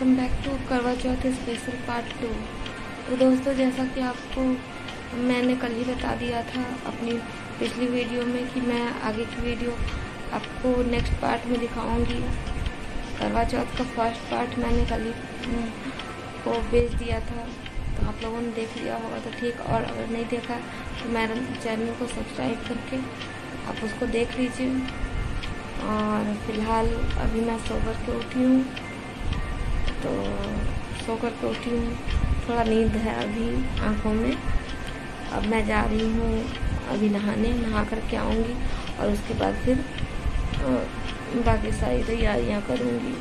Welcome back to करवा चौथ special part 2। तो दोस्तों, जैसा कि आपको मैंने कल ही बता दिया था अपनी पिछली वीडियो में कि मैं आगे की वीडियो आपको नेक्स्ट पार्ट में दिखाऊंगी। करवा चौथ का फर्स्ट पार्ट मैंने कल ही को भेज दिया था, तो आप लोगों ने देख लिया होगा तो ठीक, और अगर नहीं देखा तो मेरे चैनल को सब्सक्राइब करके आप उसको देख लीजिए। और फिलहाल अभी मैं सोकर के उठी हूँ, तो सो कर के उठी हूँ, थोड़ा नींद है अभी आंखों में। अब मैं जा रही हूँ अभी नहा कर के आऊँगी और उसके बाद फिर बाकी सारी तैयारियाँ करूँगी।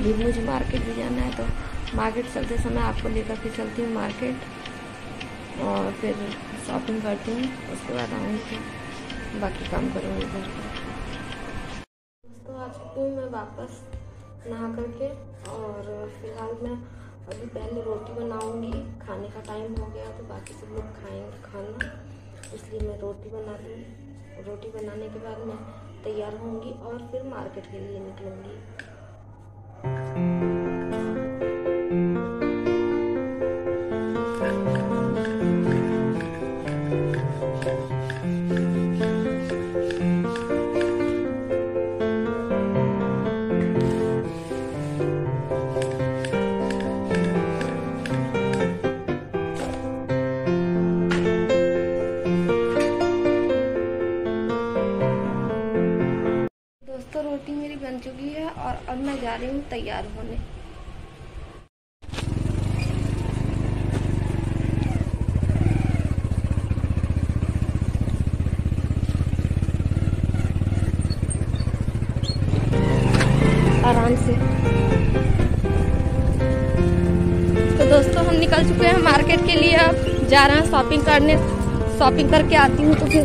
अभी मुझे मार्केट भी जाना है, तो मार्केट चलते समय आपको लेकर के चलती हूँ मार्केट, और फिर शॉपिंग करती हूँ, उसके बाद आऊँगी, बाकी काम करूँगी घर पर। दोस्तों, आ चुकी हूँ मैं वापस नहा करके, और फिलहाल मैं अभी पहले रोटी बनाऊंगी। खाने का टाइम हो गया तो बाकी सब लोग खाएंगे खाना, इसलिए मैं रोटी बना दूँगी। रोटी बनाने के बाद मैं तैयार होंगी और फिर मार्केट के लिए निकलूँगी। रोटी मेरी बन चुकी है और अब मैं जा रही हूँ तैयार होने। आराम से तो दोस्तों, हम निकल चुके हैं मार्केट के लिए। अब जा रहे हैं शॉपिंग करने। शॉपिंग करके आती हूँ तो फिर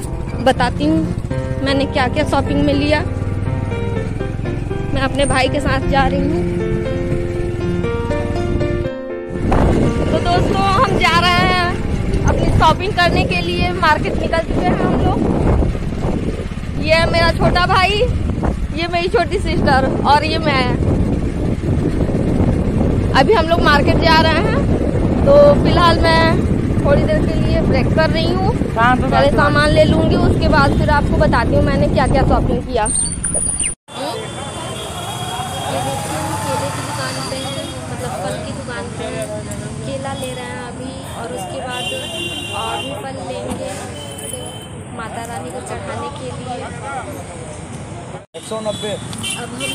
बताती हूँ मैंने क्या क्या शॉपिंग में लिया। मैं अपने भाई के साथ जा रही हूँ। तो दोस्तों, हम जा रहे हैं अपनी शॉपिंग करने के लिए। मार्केट निकल चुके हैं हम लोग। ये है मेरा छोटा भाई, ये मेरी छोटी सिस्टर और ये मैं। अभी हम लोग मार्केट जा रहे हैं, तो फिलहाल मैं थोड़ी देर के लिए ब्रेक कर रही हूँ। पहले सामान ले लूँगी, उसके बाद फिर आपको बताती हूँ मैंने क्या क्या शॉपिंग किया। केला ले रहे हैं अभी, और उसके बाद और भी फल लेंगे माता रानी को चढ़ाने के लिए। अब हम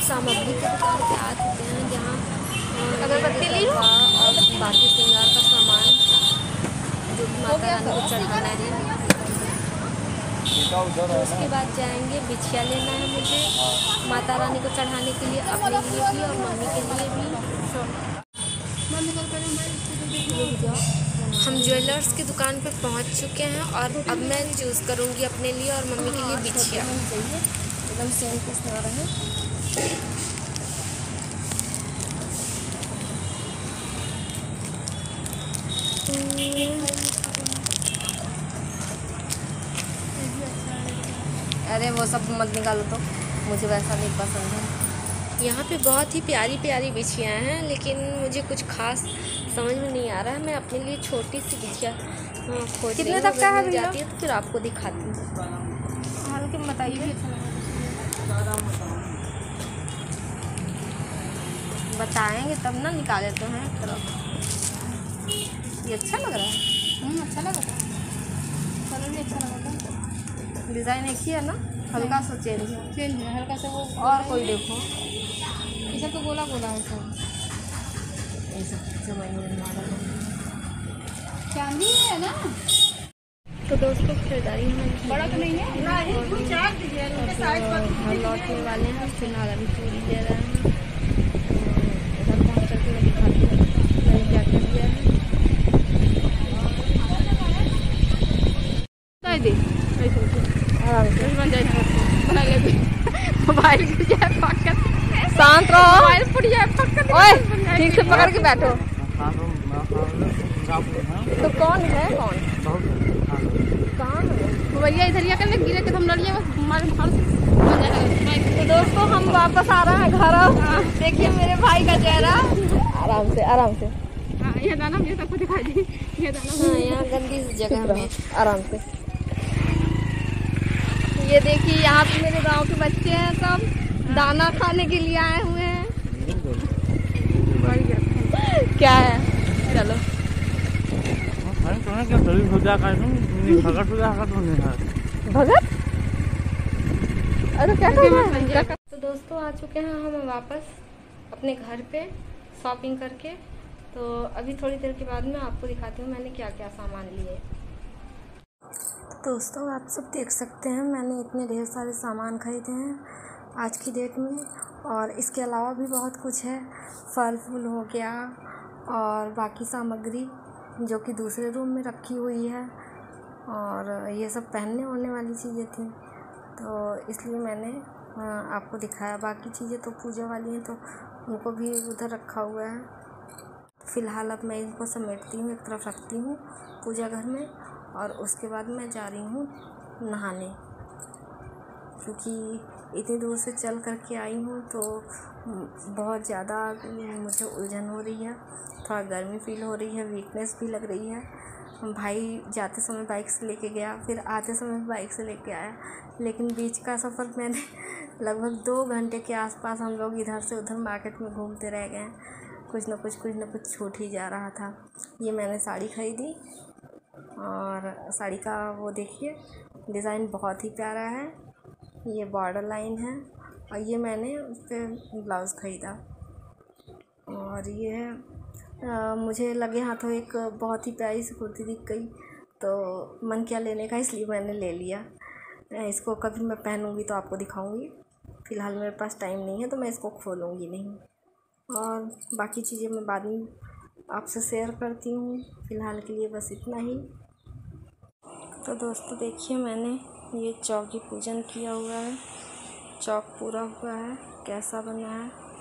सामग्री के दुकान पे आ चुके हैं, जहाँ अगरबत्ती ली और बाकी श्रृंगार का सामान जो माता रानी को चढ़ाना है। उसके बाद जाएंगे बिछिया लेना है मुझे माता रानी को चढ़ाने के लिए, अपने लिए भी और मम्मी के लिए भी। हम ज्वेलर्स की दुकान पर पहुंच चुके हैं और अब मैं चूज़ करूंगी अपने लिए और मम्मी के लिए बिछिया। एकदम सेम पीस आ रहा है। अरे वो सब मत निकालो, तो मुझे वैसा नहीं पसंद है। यहाँ पे बहुत ही प्यारी प्यारी बिछिया हैं, लेकिन मुझे कुछ खास समझ में नहीं आ रहा है। मैं अपने लिए छोटी सी बिछिया खोज रही हूँ, मिल जाती है तो फिर आपको दिखाती हूँ। बताइए, बताएंगे तब ना, निकाले तो हैं एक तरफ। ये अच्छा लग रहा है, अच्छा लग रहा है, कलर भी अच्छा लग रहा है, डिज़ाइन एक ही है ना, हल्का सा चेंज है हल्का सा। वो और कोई देखो, ऐसा तो गोला गोला है सब, ऐसा चांदी है ना। तो दोस्तों, खरीदारी बड़ा तो नहीं है ना, हम लौटने वाले हैं। फिलहाल अभी पूरी दे रहे हैं, इधर पहुँच करके मैं दिखाती हूँ मैंने क्या कर दिया है। मोबाइल गिर, शांत रहो, ओए ठीक से पकड़ के बैठो। तो कौन है, कौन कहाँ भैया, इधर या करने गिरे के हम लड़िए बस हमारे। तो दोस्तों, हम वापस आ रहे हैं घर। देखिए मेरे भाई का चेहरा, आराम से आराम से। हाँ ये दाना मुझे सबको दिखा दी, ये दाना। हाँ यहाँ गंदी जगह में आराम से। ये देखिए यहाँ पे मेरे गांव के बच्चे हैं, सब दाना खाने के लिए आए हुए हैं। क्या है चलो भगत। अरे क्या है? तो दोस्तों आ चुके हैं हम वापस अपने घर पे शॉपिंग करके। तो अभी थोड़ी देर के बाद मैं आपको दिखाती हूँ मैंने क्या क्या सामान लिए। दोस्तों आप सब देख सकते हैं मैंने इतने ढेर सारे सामान खरीदे हैं आज की डेट में, और इसके अलावा भी बहुत कुछ है। फल फूल हो गया और बाकी सामग्री जो कि दूसरे रूम में रखी हुई है, और ये सब पहनने होने वाली चीज़ें थी तो इसलिए मैंने आपको दिखाया। बाकी चीज़ें तो पूजा वाली हैं तो उनको भी उधर रखा हुआ है। फ़िलहाल अब मैं इनको समेटती हूँ, एक तरफ रखती हूँ पूजा घर में, और उसके बाद मैं जा रही हूँ नहाने, क्योंकि इतनी दूर से चल करके आई हूँ तो बहुत ज़्यादा मुझे उलझन हो रही है, थोड़ा गर्मी फील हो रही है, वीकनेस भी लग रही है। भाई जाते समय बाइक से लेके गया, फिर आते समय बाइक से लेके आया, लेकिन बीच का सफ़र मैंने लगभग 2 घंटे के आसपास हम लोग इधर से उधर मार्केट में घूमते रह गए हैं, कुछ ना कुछ छूट ही जा रहा था। ये मैंने साड़ी खरीदी और साड़ी का वो देखिए डिज़ाइन बहुत ही प्यारा है, ये बॉर्डर लाइन है, और ये मैंने उस पर ब्लाउज़ ख़रीदा। और ये मुझे लगे हाथों एक बहुत ही प्यारी सी कुर्ती दिख गई तो मन किया लेने का, इसलिए मैंने ले लिया। इसको कभी मैं पहनूंगी तो आपको दिखाऊंगी, फ़िलहाल मेरे पास टाइम नहीं है तो मैं इसको खोलूंगी नहीं, और बाकी चीज़ें मैं बाद में आपसे शेयर करती हूँ। फ़िलहाल के लिए बस इतना ही। तो दोस्तों देखिए मैंने ये चौकी पूजन किया हुआ है, चौक पूरा हुआ है, कैसा बना है।